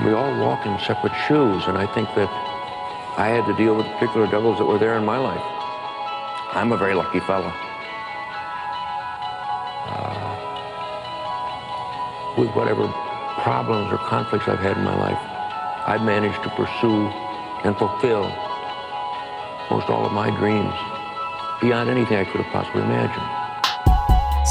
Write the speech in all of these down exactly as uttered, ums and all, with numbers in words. We all walk in separate shoes, and I think that I had to deal with particular devils that were there in my life. I'm a very lucky fellow. Uh, with whatever problems or conflicts I've had in my life, I've managed to pursue and fulfill most all of my dreams, beyond anything I could have possibly imagined.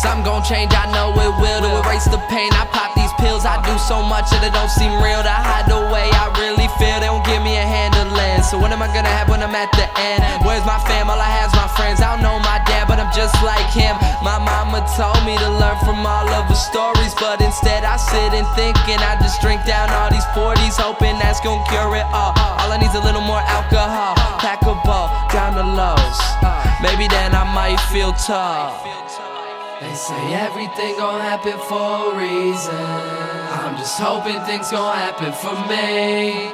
Something gonna change, I know it will, to erase the pain. I pop these pills, I do so much that it don't seem real, to hide the way I really feel. They don't give me a hand to lend, so what am I gonna have when I'm at the end? Where's my fam? All I have's my friends. I don't know my dad, but I'm just like him. My mama told me to learn from all of her stories, but instead I sit and think, and I just drink down all these forties, hoping that's gonna cure it all. All I need's a little more alcohol, pack a ball, down the lows, maybe then I might feel tall. They say everything gon' happen for a reason. I'm just hoping things gon' happen for me.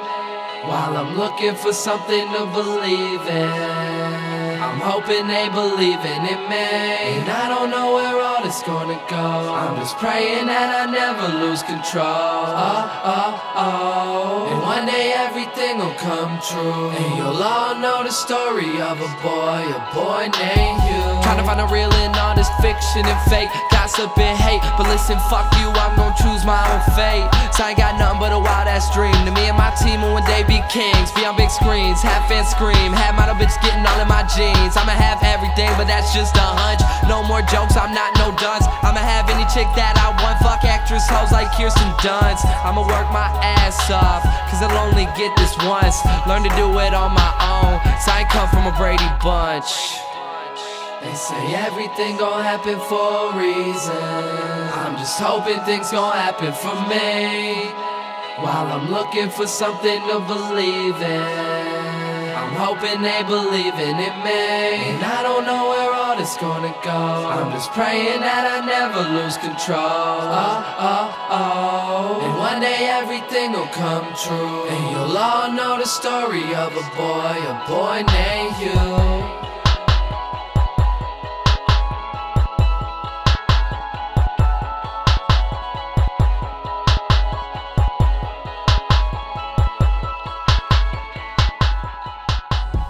While I'm looking for something to believe in, I'm hoping they believe in it, man. And I don't know where all this gonna go. I'm just praying that I never lose control. Oh, oh, oh. And one day everything will come true, and you'll all know the story of a boy, a boy named Hugh. Trying to find a real in all this fiction and fake, gossip and hate. But listen, fuck you, I'm gonna choose my own fate. So I ain't got nothing but a wild-ass dream, to me and my team will one day be kings, be on big screens, have fans scream, have model bitch getting all in my jeans. I'ma have everything, but that's just a hunch. No more jokes, I'm not no dunce. I'ma have any chick that I want. Fuck actress hoes like Kirsten Dunst. I'ma work my ass off, cause I'll only get this once. Learn to do it on my own, so I ain't come from a Brady Bunch. They say everything gon' happen for a reason. I'm just hoping things gon' happen for me. While I'm looking for something to believe in, I'm hoping they believe in it, man. And I don't know where all this gonna go. I'm just praying that I never lose control. Oh, oh, oh. And one day everything will come true, and you'll all know the story of a boy, a boy named Hugh.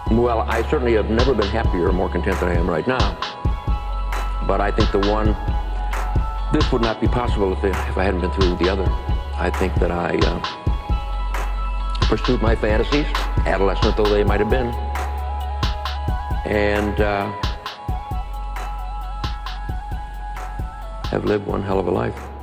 Well, I certainly have never been happier or more content than I am right now. But I think the one, this would not be possible if, it, if I hadn't been through the other. I think that I uh, pursued my fantasies, adolescent though they might have been. And uh, have lived one hell of a life.